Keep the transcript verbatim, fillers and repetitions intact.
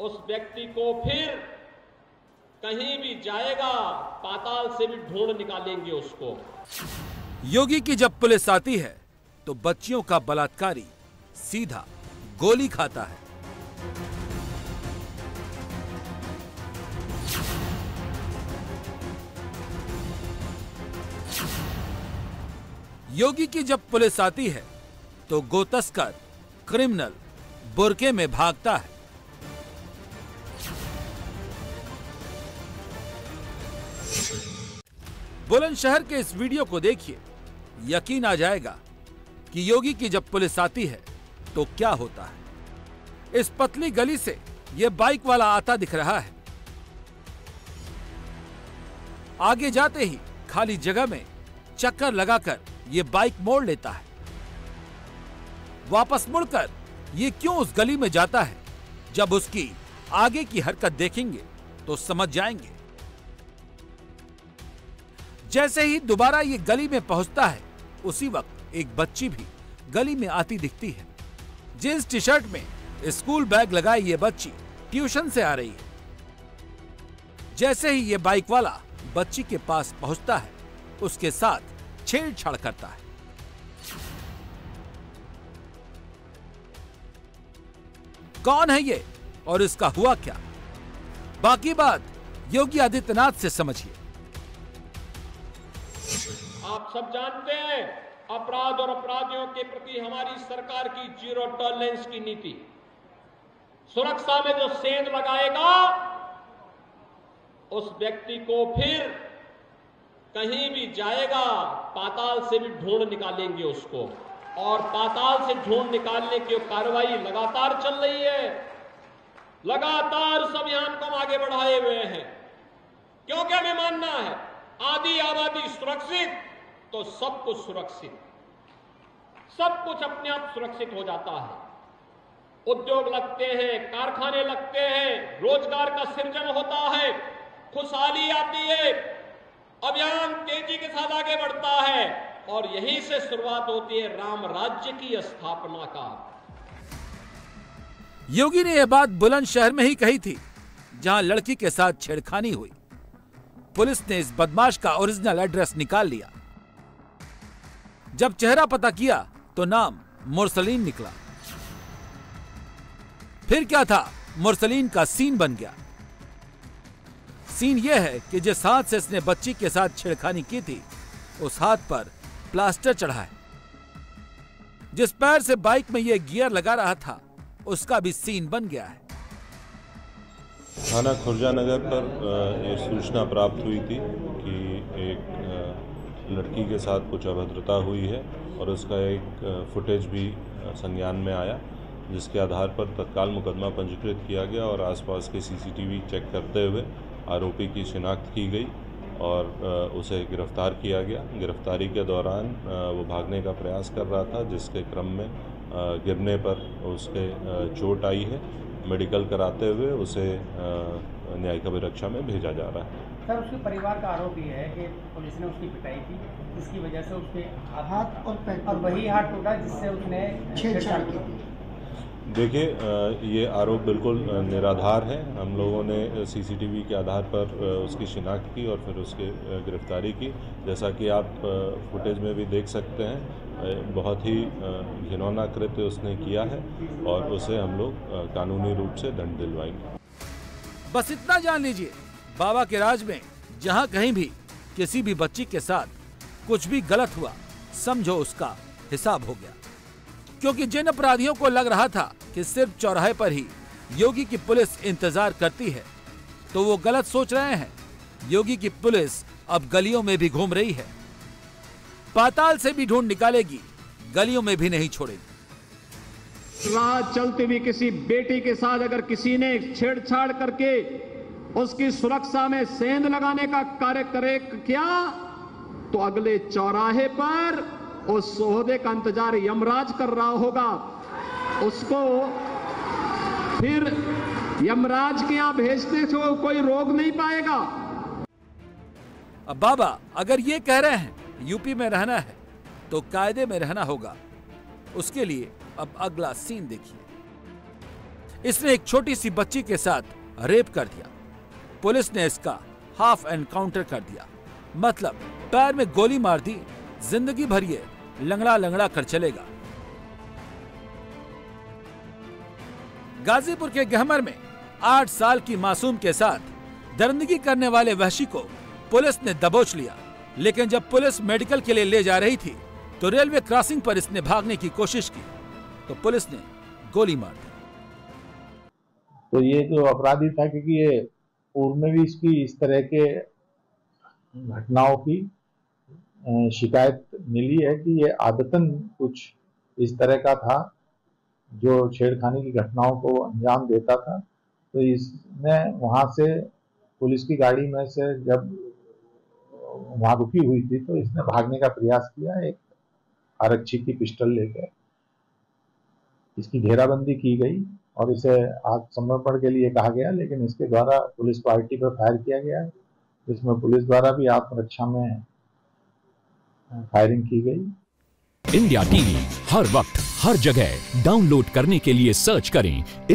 उस व्यक्ति को फिर कहीं भी जाएगा पाताल से भी ढूंढ निकालेंगे उसको। योगी की जब पुलिस आती है तो बच्चियों का बलात्कारी सीधा गोली खाता है। योगी की जब पुलिस आती है तो गोतस्कर क्रिमिनल बुरके में भागता है। बुलंदशहर के इस वीडियो को देखिए, यकीन आ जाएगा कि योगी की जब पुलिस आती है तो क्या होता है। इस पतली गली से यह बाइक वाला आता दिख रहा है। आगे जाते ही खाली जगह में चक्कर लगाकर यह बाइक मोड़ लेता है। वापस मुड़कर ये क्यों उस गली में जाता है, जब उसकी आगे की हरकत देखेंगे तो समझ जाएंगे। जैसे ही दोबारा ये गली में पहुंचता है, उसी वक्त एक बच्ची भी गली में आती दिखती है। जींस टी शर्ट में स्कूल बैग लगाए ये बच्ची ट्यूशन से आ रही है। जैसे ही ये बाइक वाला बच्ची के पास पहुंचता है, उसके साथ छेड़छाड़ करता है। कौन है ये और इसका हुआ क्या, बाकी बात योगी आदित्यनाथ से समझिए। आप सब जानते हैं, अपराध और अपराधियों के प्रति हमारी सरकार की जीरो टॉलरेंस की नीति। सुरक्षा में जो सेंध लगाएगा उस व्यक्ति को फिर कहीं भी जाएगा पाताल से भी ढूंढ निकालेंगे उसको। और पाताल से ढूंढ निकालने की कार्रवाई लगातार चल रही है। लगातार उस अभियान को हम आगे बढ़ाए हुए हैं, क्योंकि हमें मानना है आधी आबादी सुरक्षित तो सब कुछ सुरक्षित, सब कुछ अपने आप सुरक्षित हो जाता है। उद्योग लगते हैं, कारखाने लगते हैं, रोजगार का सृजन होता है, खुशहाली आती है, अभियान तेजी के साथ आगे बढ़ता है। और यहीं से शुरुआत होती है राम राज्य की स्थापना का। योगी ने यह बात बुलंदशहर में ही कही थी, जहां लड़की के साथ छेड़खानी हुई। पुलिस ने इस बदमाश का ओरिजिनल एड्रेस निकाल लिया। जब चेहरा पता किया तो नाम मुरसलीन निकला। फिर क्या था, मुरसलीन का सीन बन गया। सीन यह है कि जिस हाथ से इसने बच्ची के साथ छेड़खानी की थी, उस हाथ पर प्लास्टर चढ़ा है। जिस पैर से बाइक में यह गियर लगा रहा था, उसका भी सीन बन गया है। थाना खुर्जा नगर पर ये सूचना प्राप्त हुई थी कि एक लड़की के साथ कुछ अभद्रता हुई है और उसका एक फुटेज भी संज्ञान में आया, जिसके आधार पर तत्काल मुकदमा पंजीकृत किया गया और आसपास के सीसीटीवी चेक करते हुए आरोपी की शिनाख्त की गई और उसे गिरफ्तार किया गया। गिरफ्तारी के दौरान वो भागने का प्रयास कर रहा था, जिसके क्रम में गिरने पर उसके चोट आई है। मेडिकल कराते हुए उसे न्यायिक अभिरक्षा में भेजा जा रहा है। सर, उसके परिवार का आरोप यह है कि पुलिस ने उसकी पिटाई की, जिसकी वजह से उसके हाथ और और वही हाथ टूटा जिससे उसने छेड़छाड़ की। देखिए, ये आरोप बिल्कुल निराधार है। हम लोगों ने सीसीटीवी के आधार पर उसकी शिनाख्त की और फिर उसकी गिरफ्तारी की। जैसा कि आप फुटेज में भी देख सकते हैं, बहुत ही घिनौना कृत्य उसने किया है और उसे हम लोग कानूनी रूप से दंड दिलवाएंगे। बस इतना जान लीजिए, बाबा के राज में जहां कहीं भी किसी भी बच्ची के साथ कुछ भी गलत हुआ, समझो उसका हिसाब हो गया। क्योंकि जिन अपराधियों को लग रहा था कि सिर्फ चौराहे पर ही योगी की पुलिस इंतजार करती है, तो वो गलत सोच रहे हैं। योगी की पुलिस अब गलियों में भी घूम रही है, पाताल से भी ढूंढ निकालेगी, गलियों में भी नहीं छोड़ेगी। रात चलती हुई किसी बेटी के साथ अगर किसी ने छेड़छाड़ करके उसकी सुरक्षा में सेंध लगाने का कार्य करे क्या, तो अगले चौराहे पर उस सोहदे का इंतजार यमराज कर रहा होगा। उसको फिर यमराज के यहां भेजते तो कोई रोक नहीं पाएगा। अब बाबा अगर ये कह रहे हैं यूपी में रहना है तो कायदे में रहना होगा, उसके लिए अब अगला सीन देखिए। इसने एक छोटी सी बच्ची के साथ रेप कर दिया। पुलिस ने इसका हाफ एनकाउंटर कर दिया, मतलब पैर में गोली मार दी, जिंदगी भर ये लंगड़ा लंगड़ा कर चलेगा। गाजीपुर के गहमर में आठ साल की मासूम के साथ दरिंदगी करने वाले वहशी को पुलिस ने दबोच लिया, लेकिन जब पुलिस मेडिकल के लिए ले जा रही थी तो रेलवे क्रॉसिंग पर इसने भागने की कोशिश की तो पुलिस ने गोली मार दी। तो ये जो अपराधी था, क्योंकि ये पूर्व में भी इसकी इस तरह के घटनाओं की शिकायत मिली है कि ये आदतन कुछ इस तरह का था जो छेड़खानी की घटनाओं को अंजाम देता था। तो इसने वहाँ से पुलिस की गाड़ी में से जब वहाँ रुकी हुई थी तो इसने भागने का प्रयास किया, एक आरक्षी की पिस्टल लेकर इसकी घेराबंदी की गई और इसे आत्मसमर्पण के लिए कहा गया, लेकिन इसके द्वारा पुलिस पार्टी पर फायर किया गया, जिसमें पुलिस द्वारा भी आत्मरक्षा में फायरिंग की गई। इंडिया टीवी हर वक्त हर जगह डाउनलोड करने के लिए सर्च करें।